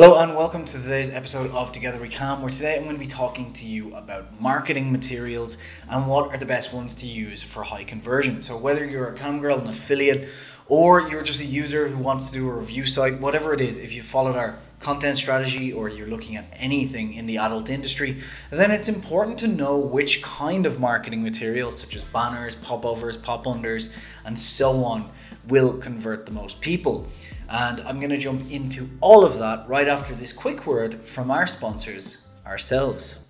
Hello and welcome to today's episode of Together We Cam, where today I'm going to be talking to you about marketing materials and what are the best ones to use for high conversion. So whether you're a cam girl, an affiliate, or you're just a user who wants to do a review site, whatever it is, if you followed our content strategy or you're looking at anything in the adult industry, then it's important to know which kind of marketing materials such as banners, popovers, pop-unders and so on will convert the most people. And I'm going to jump into all of that right after this quick word from our sponsors, ourselves.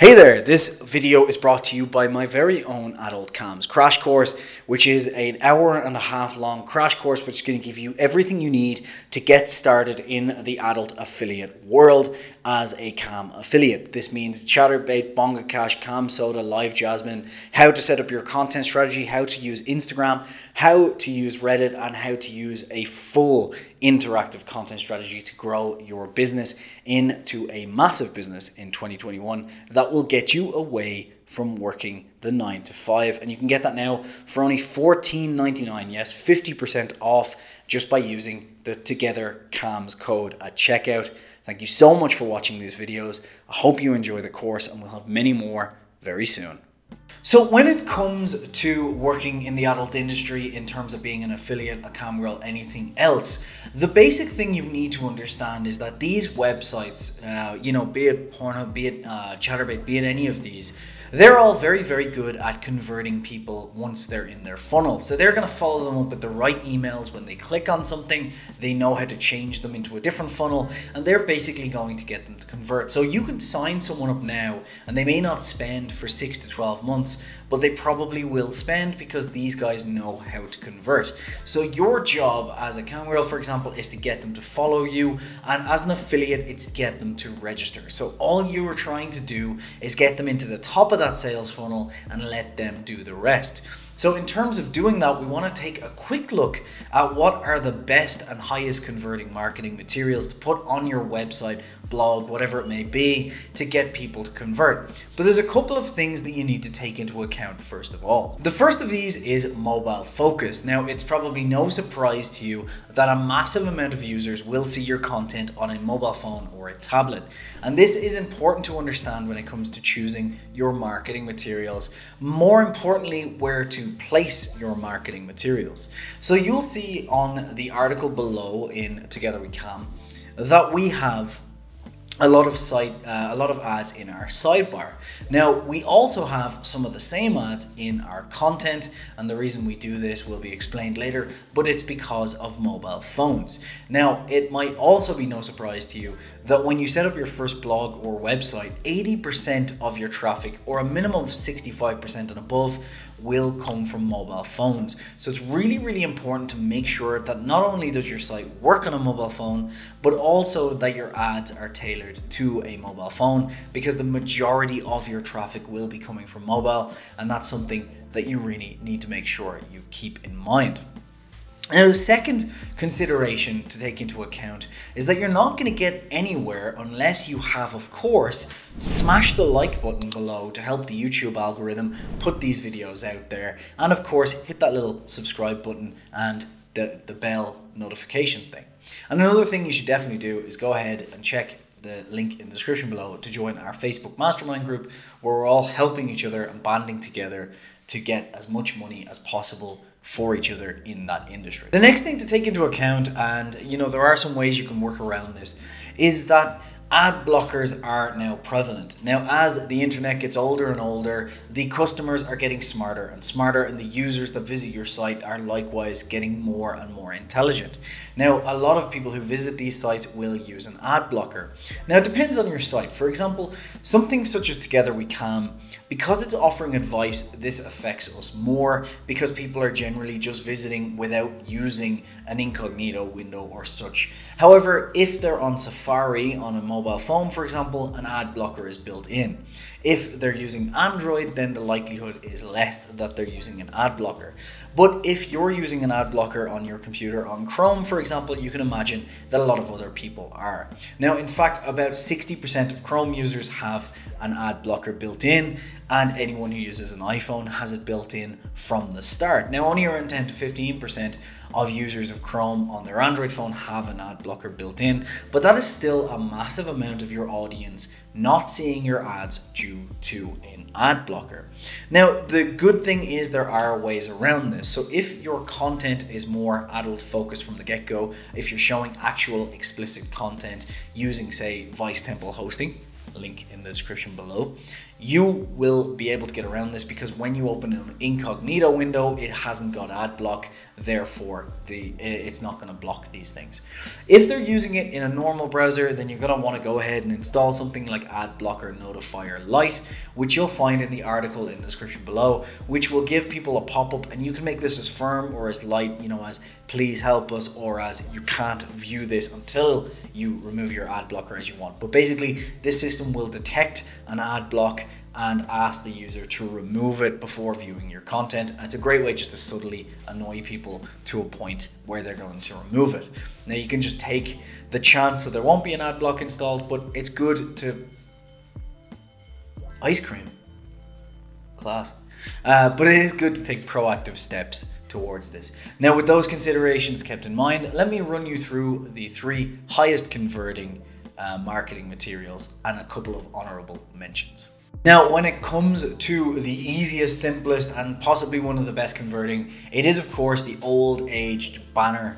Hey there, this video is brought to you by my very own Adult Cams Crash Course, which is an hour-and-a-half long crash course which is going to give you everything you need to get started in the adult affiliate world as a cam affiliate. This means Chaturbate, BongaCash, Cam Soda, LiveJasmin, how to set up your content strategy, how to use Instagram, how to use Reddit, and how to use a full interactive content strategy to grow your business into a massive business in 2021 that will get you away from working the 9 to 5, and you can get that now for only $14.99. yes, 50% off just by using the Together Cams code at checkout. Thank you so much for watching these videos. I hope you enjoy the course, and we'll have many more very soon. So when it comes to working in the adult industry in terms of being an affiliate, a cam girl, anything else, the basic thing you need to understand is that these websites, be it Pornhub, be it Chaturbate, be it any of these, they're all very, very good at converting people once they're in their funnel. So they're going to follow them up with the right emails. When they click on something, they know how to change them into a different funnel, and they're basically going to get them to convert. So you can sign someone up now, and they may not spend for 6 to 12 months, but they probably will spend because these guys know how to convert. So your job as a cam girl, for example, is to get them to follow you, and as an affiliate, it's to get them to register. So all you are trying to do is get them into the top of that sales funnel and let them do the rest. So in terms of doing that, we want to take a quick look at what are the best and highest converting marketing materials to put on your website, blog, whatever it may be, to get people to convert. But there's a couple of things that you need to take into account first of all. The first of these is mobile focus. Now, it's probably no surprise to you that a massive amount of users will see your content on a mobile phone or a tablet. And this is important to understand when it comes to choosing your marketing materials. More importantly, where to place your marketing materials. So you'll see on the article below in Together We Cam that we have a lot of ads in our sidebar. Now, we also have some of the same ads in our content, and the reason we do this will be explained later, but it's because of mobile phones. Now, it might also be no surprise to you that when you set up your first blog or website, 80% of your traffic, or a minimum of 65% and above, will come from mobile phones. So it's really, really important to make sure that not only does your site work on a mobile phone, but also that your ads are tailored to a mobile phone, because the majority of your traffic will be coming from mobile, and that's something that you really need to make sure you keep in mind. Now, the second consideration to take into account is that you're not going to get anywhere unless you have, of course, smashed the like button below to help the YouTube algorithm put these videos out there, and of course hit that little subscribe button and the bell notification thing. And another thing you should definitely do is go ahead and check the link in the description below to join our Facebook mastermind group, where we're all helping each other and banding together to get as much money as possible for each other in that industry. The next thing to take into account, and there are some ways you can work around this, is that ad blockers are now prevalent. Now, as the internet gets older and older, the customers are getting smarter and smarter, and the users that visit your site are likewise getting more and more intelligent. Now, a lot of people who visit these sites will use an ad blocker. Now, it depends on your site. For example, something such as Together We Cam, because it's offering advice, this affects us more because people are generally just visiting without using an incognito window or such. However, if they're on Safari on a mobile phone, for example, an ad blocker is built in. If they're using Android, then the likelihood is less that they're using an ad blocker. But if you're using an ad blocker on your computer, on Chrome, for example, you can imagine that a lot of other people are. Now, in fact, about 60% of Chrome users have an ad blocker built in, and anyone who uses an iPhone has it built in from the start. Now, only around 10 to 15% of users of Chrome on their Android phone have an ad blocker built in, but that is still a massive amount of your audience not seeing your ads due to an ad blocker. Now, the good thing is there are ways around this. So if your content is more adult focused from the get-go, if you're showing actual explicit content using, say, Vice Temple hosting, link in the description below, you will be able to get around this, because when you open an incognito window, it hasn't got ad block, therefore it's not going to block these things. If they're using it in a normal browser, then you're going to want to go ahead and install something like ad blocker notifier light, which you'll find in the article in the description below, which will give people a pop-up, and you can make this as firm or as light, you know, as please help us, or as you can't view this until you remove your ad blocker, as you want. But basically this system will detect an ad block and ask the user to remove it before viewing your content. And it's a great way just to subtly annoy people to a point where they're going to remove it. Now, you can just take the chance that there won't be an ad block installed, but it's good to... Ice cream. Class. But it is good to take proactive steps towards this. Now, with those considerations kept in mind, let me run you through the three highest converting marketing materials and a couple of honorable mentions. Now, when it comes to the easiest, simplest, and possibly one of the best converting, it is, of course, the old-aged banner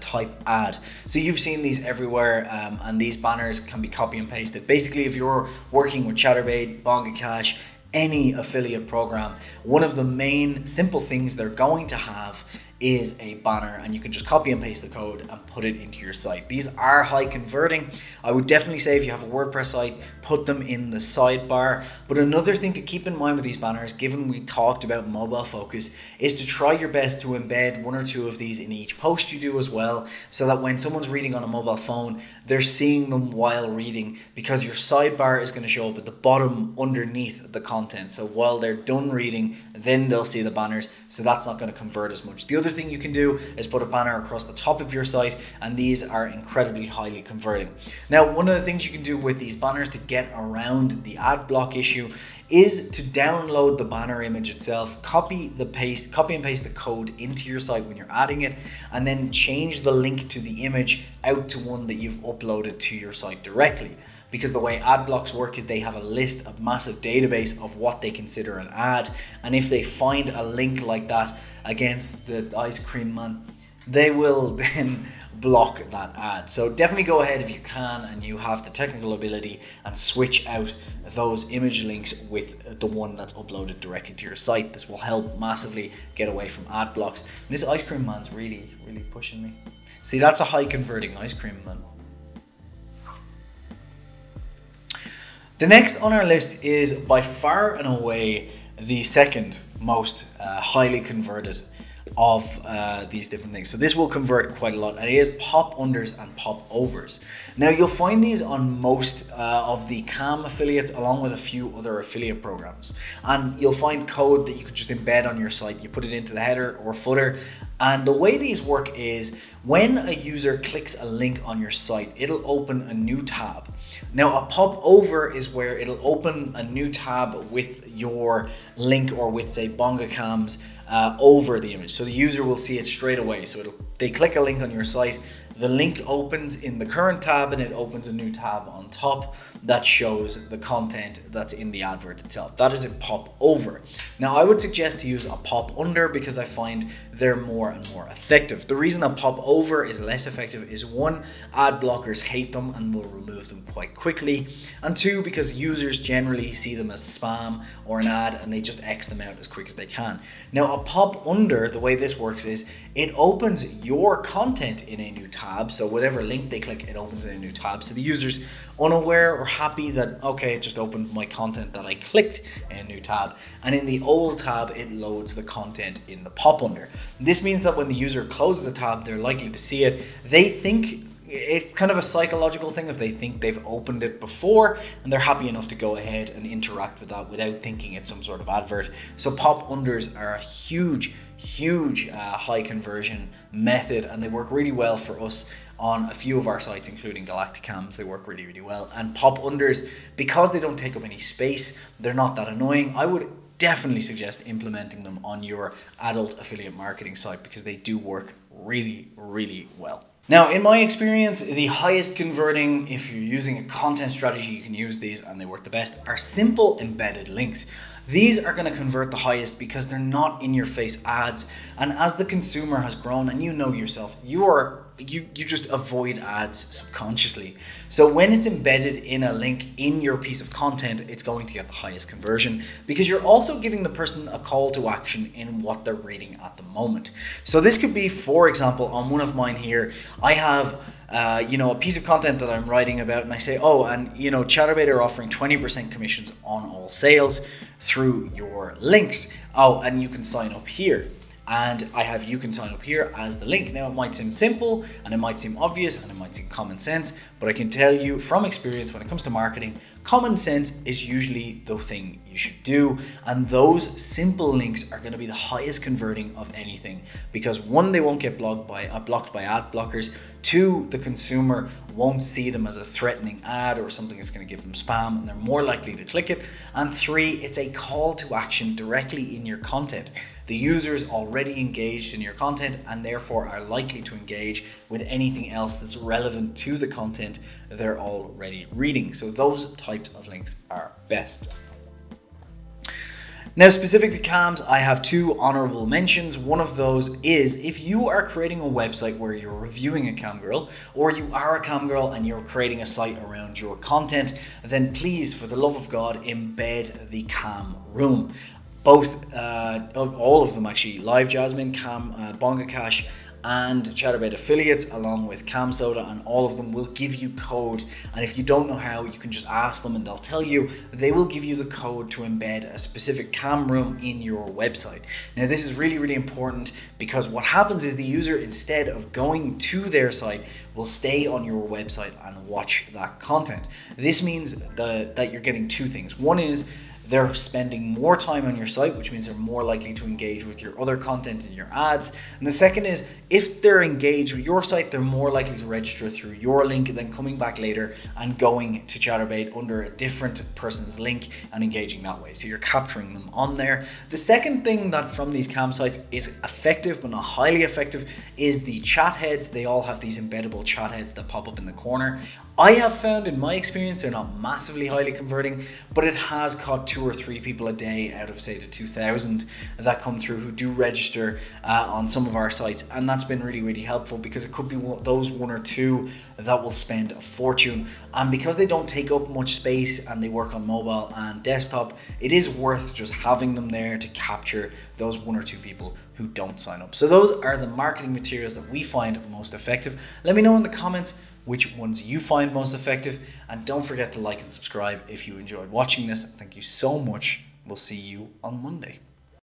type ad. So you've seen these everywhere, and these banners can be copy and pasted. Basically, if you're working with Chaturbate, BongaCash, any affiliate program, one of the main simple things they're going to have is a banner, and you can just copy and paste the code and put it into your site. These are high converting. I would definitely say if you have a WordPress site, put them in the sidebar. But another thing to keep in mind with these banners, given we talked about mobile focus, is to try your best to embed one or two of these in each post you do as well, so that when someone's reading on a mobile phone, they're seeing them while reading, because your sidebar is going to show up at the bottom underneath the content. So while they're done reading, then they'll see the banners. So that's not going to convert as much. The other thing you can do is put a banner across the top of your site, and these are incredibly highly converting. Now, one of the things you can do with these banners to get around the ad block issue is to download the banner image itself, copy and paste the code into your site when you're adding it, and then change the link to the image out to one that you've uploaded to your site directly. Because the way ad blocks work is they have a list, a massive database of what they consider an ad, and if they find a link like that against the ice cream man, they will then block that ad. So definitely go ahead if you can and you have the technical ability and switch out those image links with the one that's uploaded directly to your site. This will help massively get away from ad blocks. And this ice cream man's really, really pushing me. See, that's a high converting ice cream man. The next on our list is by far and away the second most highly converted of these different things. So this will convert quite a lot, and it is pop unders and pop overs. Now, you'll find these on most of the Cam affiliates, along with a few other affiliate programs, and you'll find code that you can just embed on your site. You put it into the header or footer, and the way these work is when a user clicks a link on your site, it'll open a new tab. Now, a pop over is where it'll open a new tab with your link, or with, say, BongaCams over the image. So the user will see it straight away. So they click a link on your site, the link opens in the current tab, and it opens a new tab on top that shows the content that's in the advert itself. That is a pop over. Now, I would suggest to use a pop under, because I find they're more and more effective. The reason a pop over is less effective is, one, ad blockers hate them and will remove them quite quickly, and two, because users generally see them as spam or an ad, and they just X them out as quick as they can. Now, a pop under, the way this works is it opens your content in a new tab. So whatever link they click, it opens in a new tab. So the user's unaware or happy that, okay, it just opened my content that I clicked in a new tab. And in the old tab, it loads the content in the pop under. This means that when the user closes the tab, they're likely to see it. They think it's kind of a psychological thing. If they think they've opened it before and they're happy enough to go ahead and interact with that without thinking it's some sort of advert. So pop unders are a huge high conversion method, and they work really well for us on a few of our sites, including Galacticams. They work really, really well. And pop unders, because they don't take up any space, they're not that annoying. I would definitely suggest implementing them on your adult affiliate marketing site because they do work really, really well. Now, in my experience, the highest converting, if you're using a content strategy, you can use these and they work the best, are simple embedded links. These are going to convert the highest because they're not in your face ads. And as the consumer has grown, and you know yourself, you just avoid ads subconsciously. So when it's embedded in a link in your piece of content, it's going to get the highest conversion because you're also giving the person a call to action in what they're reading at the moment. So this could be, for example, on one of mine here, I have you know, a piece of content that I'm writing about, and I say, oh, and you know, Chaturbate are offering 20% commissions on all sales through your links. Oh, and you can sign up here. And I have you can sign up here as the link. Now, it might seem simple and it might seem obvious and it might seem common sense, but I can tell you from experience when it comes to marketing, common sense is usually the thing you should do. And those simple links are gonna be the highest converting of anything because one, they won't get blocked by ad blockers. Two, the consumer won't see them as a threatening ad or something that's gonna give them spam, and they're more likely to click it. And three, it's a call to action directly in your content. The user's already engaged in your content and therefore are likely to engage with anything else that's relevant to the content they're already reading. So those types of links are best. Now, specific to cams, I have two honorable mentions. One of those is if you are creating a website where you're reviewing a cam girl, or you are a cam girl and you're creating a site around your content, then please, for the love of God, embed the cam room. Both, all of them actually, LiveJasmin, Cam, BongaCash, and Chaturbate affiliates, along with Cam Soda, and all of them will give you code. And if you don't know how, you can just ask them and they'll tell you. They will give you the code to embed a specific cam room in your website. Now, this is really, really important because what happens is the user, instead of going to their site, will stay on your website and watch that content. This means that you're getting two things. One is, they're spending more time on your site, which means they're more likely to engage with your other content and your ads. And the second is, if they're engaged with your site, they're more likely to register through your link and then coming back later and going to Chaturbate under a different person's link and engaging that way. So you're capturing them on there. The second thing that from these cam sites is effective, but not highly effective, is the chat heads. They all have these embeddable chat heads that pop up in the corner. I have found in my experience, they're not massively highly converting, but it has caught two or three people a day out of, say, the 2,000 that come through who do register on some of our sites. And that's been really, really helpful because it could be those one or two that will spend a fortune. And because they don't take up much space and they work on mobile and desktop, it is worth just having them there to capture those one or two people who don't sign up. So those are the marketing materials that we find most effective. Let me know in the comments which ones you find most effective, and don't forget to like and subscribe if you enjoyed watching this. Thank you so much. We'll see you on Monday.